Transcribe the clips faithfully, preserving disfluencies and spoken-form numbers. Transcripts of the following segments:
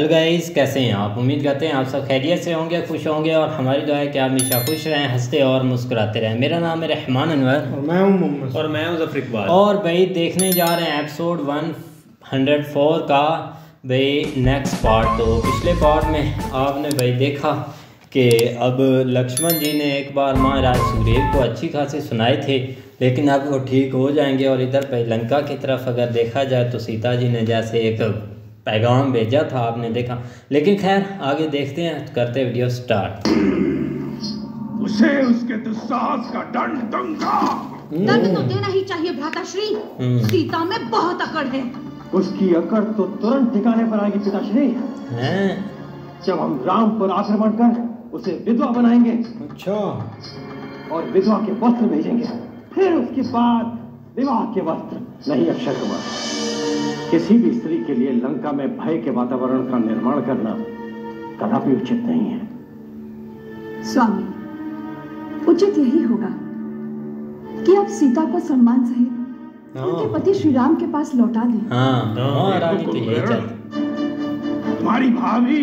Hello guys, कैसे हैं आप। उम्मीद करते हैं आप सब खैरियत से होंगे, खुश होंगे और हमारी दुआ है कि आप हमेशा खुश रहें, हंसते और मुस्कुराते रहें। मेरा नाम है रहमान अनवर और मैं हूं मोहम्मद और मैं हूं ज़फ़र इकबाल। और भाई देखने जा रहे हैं एपिसोड एक सौ चार का भाई नेक्स्ट पार्ट। तो पिछले पार्ट में आपने भाई देखा कि अब लक्ष्मण जी ने एक बार महाराज सुग्रीव को अच्छी खासी सुनाए थे, लेकिन अब वो ठीक हो जाएंगे। और इधर भाई लंका की तरफ अगर देखा जाए तो सीता जी ने जैसे एक पैगाम भेजा था, आपने देखा। लेकिन खैर आगे देखते हैं, करते वीडियो स्टार्ट। उसे उसके दुस्साहस का दंड दूंगा। दंड तो देना ही चाहिए भ्राताश्री, सीता में बहुत अकड़ है। उसकी अकड़ तो तुरंत ठिकाने पर आएगी पिताश्री। जब हम राम पर आक्रमण कर उसे विधवा बनाएंगे, अच्छा, और विधवा के वस्त्र भेजेंगे, फिर उसके बाद विवाह के वस्त्र। नहीं अक्षय कुमार, किसी भी स्त्री के लिए लंका में भय के वातावरण का निर्माण करना कदापि उचित नहीं है। स्वामी, उचित यही होगा कि आप सीता को सम्मान सहित उनके पति श्री राम के पास लौटा दें। तुम्हारी भाभी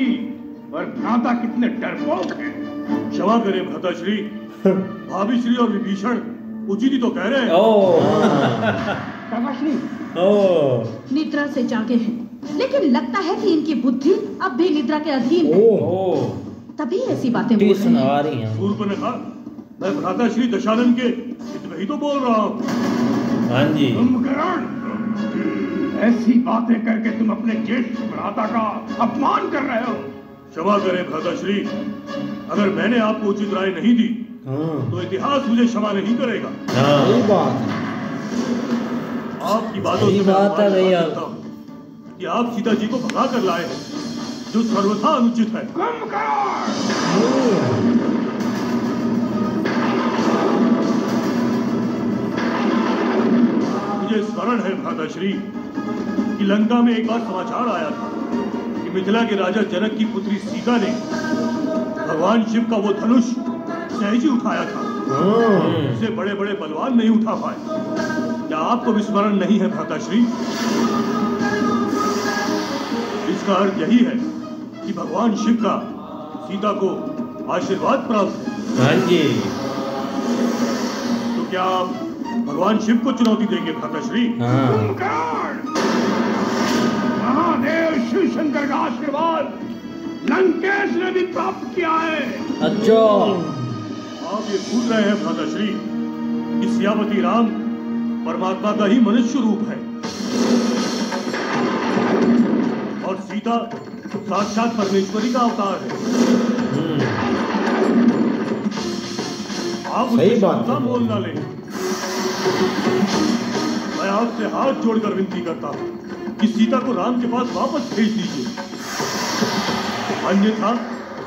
और भ्राता कितने डरपोक हैं। क्षमा करें भ्राता श्री, भाभी श्री और विभीषण उसी ने तो कह रहे हैं। ओ निद्रा से जागे हैं, लेकिन लगता है कि इनकी बुद्धि अब भी निद्रा के अधीन है। ओ तभी ऐसी बातें बोल रही हैं। सूर्पनखा, मैं भ्राता श्री दशानन के हित में ही तो बोल रहा हूँ। हाँ जी। कुंभकर्ण, ऐसी बातें करके तुम अपने ज्येष्ठ भ्राता का अपमान कर रहे हो। क्षमा करें भ्राताश्री, अगर मैंने आपको उचित राय नहीं दी तो इतिहास मुझे क्षमा नहीं करेगा। आपकी बातों से मैं अनुमान करता हूं कि आप सीता जी को भगा कर लाए हैं, जो सर्वथा अनुचित है। मुझे स्मरण है भ्राताश्री कि लंका में एक बार समाचार आया था, मिथिला के राजा जनक की पुत्री सीता ने भगवान शिव का वो धनुष सहज ही उठाया था, उसे बड़े बड़े बलवान नहीं उठा पाए। क्या आपको विस्मरण नहीं है भ्राताश्री? इसका अर्थ यही है कि भगवान शिव का सीता को आशीर्वाद प्राप्त है। तो क्या आप भगवान शिव को चुनौती देंगे भ्राताश्री? शिव शंकर का आशीर्वाद लंकेश ने भी प्राप्त किया है। अच्छा, आप ये पूछ रहे हैं भ्राताश्री कि सियापति राम परमात्मा का ही मनुष्य रूप है और सीता साक्षात परमेश्वरी का अवतार है। आप सही बात बोल ना ले। मैं आपसे हाथ जोड़कर विनती करता हूँ कि सीता को राम के पास वापस भेज दीजिए, अन्यथा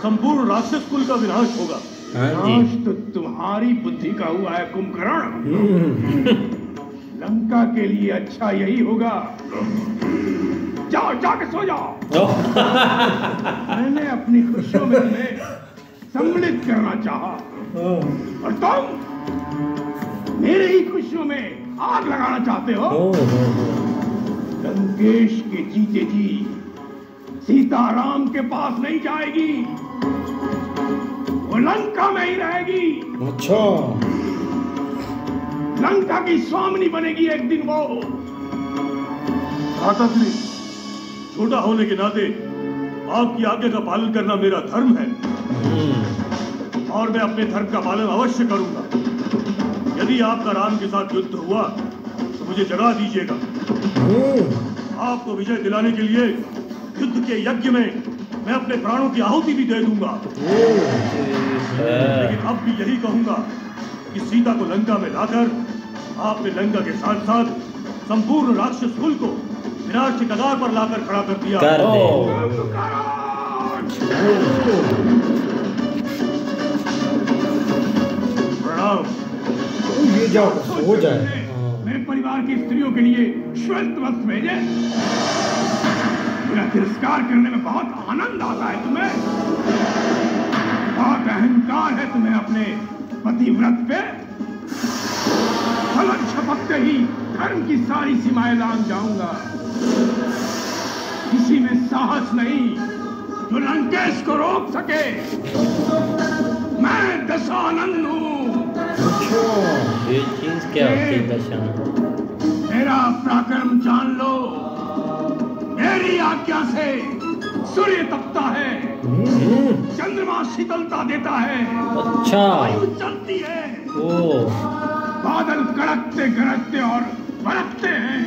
संपूर्ण राक्षस कुल का विनाश होगा। नाश तो तुम्हारी बुद्धि का हुआ है कुंभकर्ण। लंका के लिए अच्छा यही होगा। जाओ, जाके सो जाओ। मैंने अपनी खुशियों में तुम्हें सम्मिलित करना चाहा और तुम मेरे ही खुशियों में आग लगाना चाहते हो। लंकेश के जीते जी सीता राम के पास नहीं जाएगी, वो लंका में ही रहेगी। अच्छा, लंका की स्वामिनी बनेगी एक दिन वो। भ्राताश्री, छोटा होने के नाते आपकी आज्ञा का पालन करना मेरा धर्म है और मैं अपने धर्म का पालन अवश्य करूंगा। यदि आपका राम के साथ युद्ध हुआ तो मुझे जगा दीजिएगा। आपको विजय दिलाने के लिए युद्ध के यज्ञ में मैं अपने प्राणों की आहुति भी दे दूंगा, लेकिन अब भी यही कहूंगा कि सीता को लंका में लाकर आपने लंका के साथ साथ संपूर्ण राक्षस कुल को विनाश के कगार पर लाकर खड़ा कर दिया। प्रणाम। ये जाओ हो जाए। परिवार की स्त्रियों के लिए श्वेत वस्त्र भेजे। मेरा तिरस्कार करने में बहुत आनंद आता है तुम्हें। बहुत अहंकार है तुम्हें अपने पति व्रत पे। फलक झपकते ही धर्म की सारी सीमाएं लांघ जाऊंगा। किसी में साहस नहीं, जो लंकेश को रोक सके। मैं दशानन हूँ। ये चीज क्या होती है दशानन? मेरा पराक्रम जान लो। मेरी आज्ञा से सूर्य तपता है, चंद्रमा शीतलता देता है, अच्छा वायु चलती है, ओ बादल कड़कते गरजते और भड़कते हैं।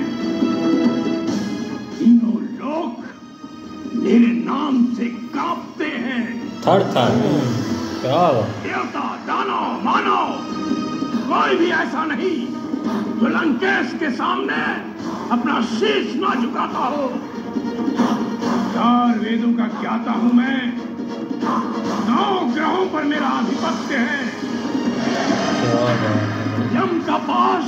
तीनों लोग मेरे नाम से कांपते हैं। थर थर क्या देवता दानव मानव कोई भी ऐसा नहीं जो लंकेश के सामने अपना शीश ना झुकाता हो। चार वेदों का ज्ञाता हूँ मैं, नौ ग्रहों पर मेरा आधिपत्य है। यम का पाश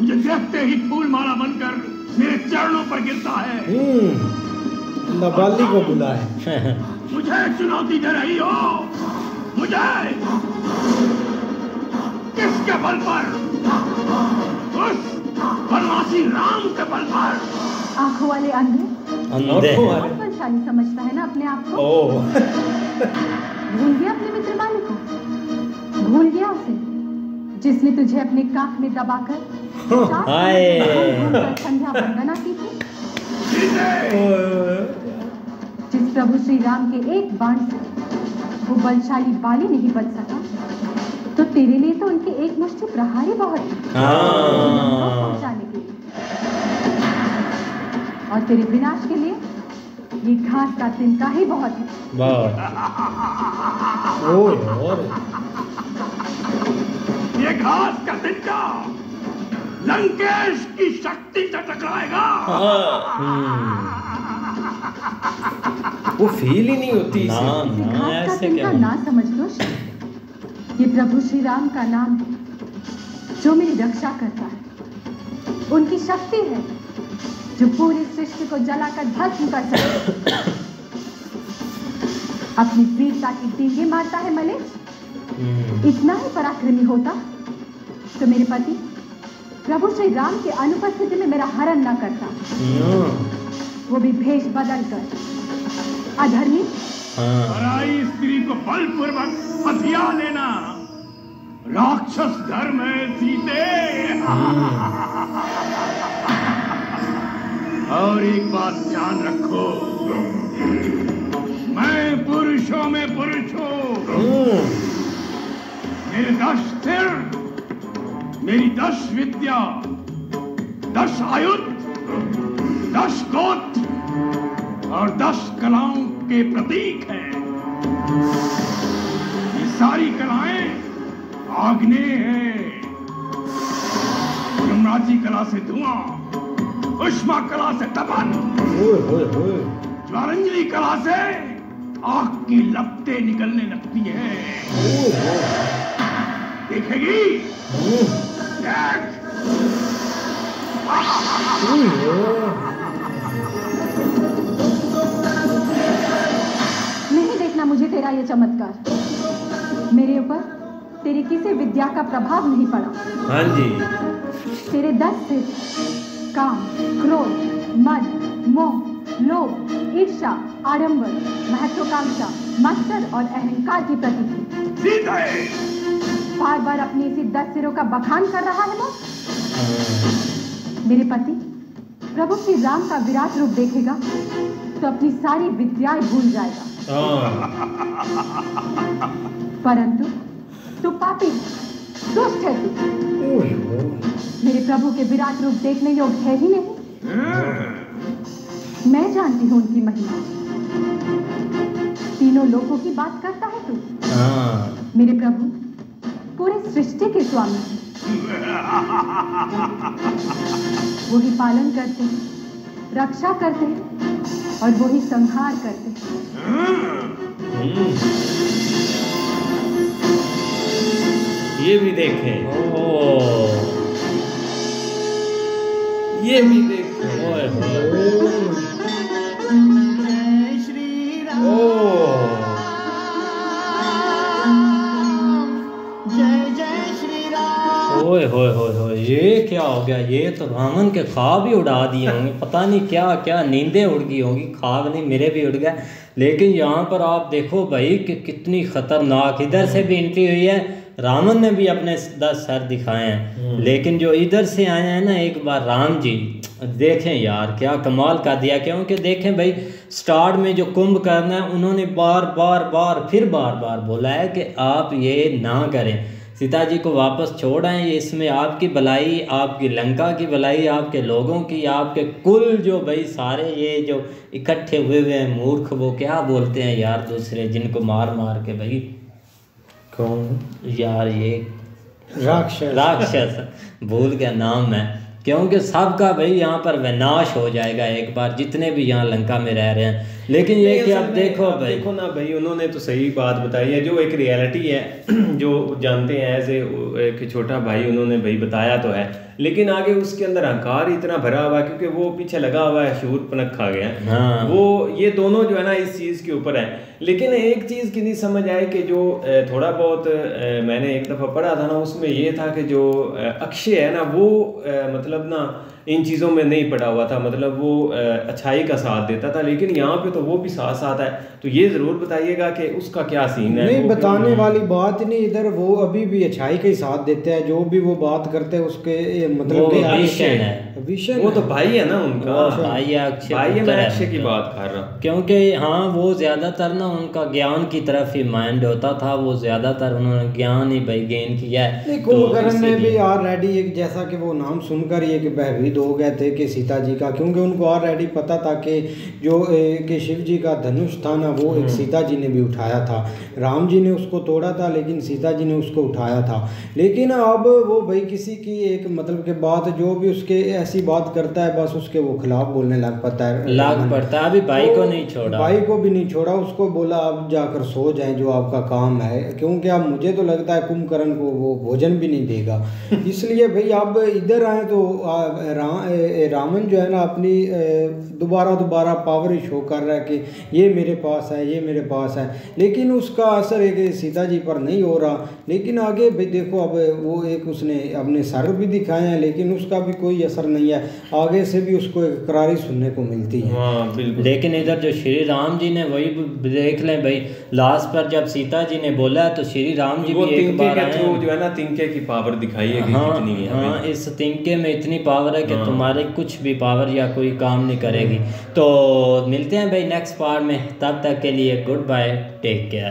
मुझे देखते ही फूल माला बनकर मेरे चरणों पर गिरता है। बाली को बुला है। मुझे चुनौती दे रही हो? मुझे किसके बल पर? उस बनवासी राम के बल पर। आँखों वाले अंधे अंधे परेशानी समझता है ना अपने आप को। भूल गया अपने मित्र बाली को, भूल गया उसे जिसने तुझे अपने काख में दबाकर संध्या वंदना की थी। जिस प्रभु श्री राम के एक बाण से वो बलशाली बाली नहीं बच सका, तो तेरे लिए तो उनके एक मुश्त प्रहार बहुत पहुँचाने के लिए और तेरे विनाश के लिए ये घास का तिनका ही बहुत है। ये घास का तिनका लंकेश की शक्ति से टकराएगा। वो फील ही नहीं होती। ना, ना, ऐसे क्या? ना समझ लो, ये प्रभु श्री राम का नाम जो मेरी रक्षा करता है, उनकी शक्ति है जो पूरी सृष्टि को जलाकर भस्म कर सकते। अपनी वीरता की डींगे मारता है मलेच्छ। इतना ही पराक्रमी होता तो मेरे पति प्रभु श्री राम की अनुपस्थिति में मेरा हरण न करता, वो भी भेष बदल कर। अधर्मी पराई स्त्री को बलपूर्वक हथिया लेना राक्षस धर्म है सीते। और एक बात ध्यान रखो, मैं पुरुषों में पुरुष हूँ। मेरे दस सिर, मेरी दस विद्या, दस आयुध, दस गोत्र और दस कलाओं के प्रतीक हैं। ये सारी कलाएं आग्नेय हैं। यमराजी कला से धुआं, उष्मा कला से तपन, ज्वालंजलि कला से आग की लपटें निकलने लगती है। देखेगी देख। नहीं देखना मुझे तेरा ये चमत्कार। मेरे ऊपर तेरी किसी विद्या का प्रभाव नहीं पड़ा। हाँ जी। तेरे दस सिर काम, क्रोध, मद, मोह, लोभ, ईर्षा, आडंबर, महत्वाकांक्षा, मत्सर और अहंकार की प्रतीति। बार बार अपने इसी दस सिरों का बखान कर रहा है ना। मेरे पति प्रभु श्री राम का विराट रूप देखेगा तो अपनी सारी विद्याएं भूल जाएगा। परंतु तू पापी दुष्ट है। तू मेरे प्रभु के विराट रूप देखने योग्य है ही नहीं। मैं जानती हूँ उनकी महिमा। तीनों लोगों की बात करता है तू। मेरे प्रभु पूरे सृष्टि के स्वामी हैं। वो ही पालन करते हैं, रक्षा करते हैं और वो ही संहार करते हैं। ये भी देखें, ये भी देखो। श्री राम जय जय श्री राम। ओए होए होए होए, ये क्या हो गया? ये तो रामन के ख्वाब ही उड़ा दिए होंगे। पता नहीं क्या क्या नींदें उड़ गई होंगी। ख्वाब नहीं मेरे भी उड़ गए। लेकिन यहाँ पर आप देखो भाई कि कितनी खतरनाक इधर से भी एंट्री हुई है, रावण ने भी अपने दस सर दिखाए हैं, लेकिन जो इधर से आए हैं ना एक बार राम जी, देखें यार क्या कमाल का दिया। क्योंकि देखें भाई स्टार्ट में जो कुंभकर्ण है उन्होंने बार बार बार फिर बार बार बोला है कि आप ये ना करें, सीता जी को वापस छोड़ आएँ, इसमें आपकी भलाई, आपकी लंका की भलाई, आपके लोगों की, आपके कुल जो भाई सारे ये जो इकट्ठे हुए हुए हैं मूर्ख, वो क्या बोलते हैं यार दूसरे जिनको मार मार के भाई कौन यार ये राक्षस राक्षस भूल गया नाम है, क्योंकि सबका भाई यहाँ पर विनाश हो जाएगा एक बार जितने भी यहाँ लंका में रह रहे हैं। लेकिन ये कि आप देखो भाई देखो ना भाई उन्होंने तो सही बात बताई है, जो एक रियलिटी है जो जानते हैं एज एक छोटा भाई उन्होंने भाई बताया तो है, लेकिन आगे उसके अंदर अहंकार इतना भरा हुआ है क्योंकि वो पीछे लगा हुआ है शूर्पणख खा गया, हाँ। वो ये दोनों जो है ना इस चीज़ के ऊपर है। लेकिन एक चीज़ की नहीं समझ आई कि जो थोड़ा बहुत मैंने एक दफ़ा पढ़ा था ना उसमें ये था कि जो अक्षय है ना वो मतलब ना इन चीज़ों में नहीं पड़ा हुआ था, मतलब वो अच्छाई का साथ देता था, लेकिन यहाँ पे तो वो भी साथ साथ है, तो ये ज़रूर बताइएगा कि उसका क्या सीन है। नहीं बताने वाली बात नहीं, इधर वो अभी भी अच्छाई का ही साथ देता है, जो भी वो बात करते हैं उसके मतलब विभीषण है, विभीषण वो तो भाई है ना उनका, भाई है, मैं अक्षय की बात कर रहा हूँ। क्योंकि हाँ वो ज़्यादातर ना उनका ज्ञान की तरफ ही माइंड होता था, वो ज़्यादातर उन्होंने ज्ञान ही भाई गेन किया है। कुंभकर्ण ने भी ऑलरेडी एक जैसा कि वो नाम सुनकर ही एक भयभीत हो गए थे कि सीता जी का, क्योंकि उनको ऑलरेडी पता था कि जो कि शिव जी का धनुष था ना वो एक सीता जी ने भी उठाया था, राम जी ने उसको तोड़ा था लेकिन सीता जी ने उसको उठाया था। लेकिन अब वो भाई किसी की एक मतलब के बात जो भी उसके ऐसी बात करता है बस उसके वो खिलाफ बोलने लग पड़ता है, लग पड़ता है, अभी भाई को नहीं छोड़ा, भाई को भी नहीं छोड़ा, उसको बोला आप जाकर सो जाए जो आपका काम है, क्योंकि अब मुझे तो लगता है कुंभकर्ण को वो भोजन भी नहीं देगा। इसलिए भाई अब इधर आए तो रावण जो है ना अपनी दोबारा दोबारा पावर ही शो कर रहा है कि ये मेरे पास है, ये मेरे पास है, लेकिन उसका असर एक सीता जी पर नहीं हो रहा। लेकिन आगे भाई देखो अब वो एक उसने अपने सर भी दिखाए हैं लेकिन उसका भी कोई असर नहीं है, आगे से भी उसको एक करारी सुनने को मिलती है। हाँ बिल्कुल, लेकिन इधर जो श्री राम जी ने वही देख लें भाई लास्ट पर जब सीता जी ने बोला तो श्री राम जी भी एक बार जो है ना तिनके की पावर दिखाई है, हाँ इस तिनके में इतनी पावर है कि तुम्हारे कुछ भी पावर या कोई काम नहीं करेगी। तो मिलते हैं भाई नेक्स्ट पार्ट में, तब तक के लिए गुड बाय, टेक केयर।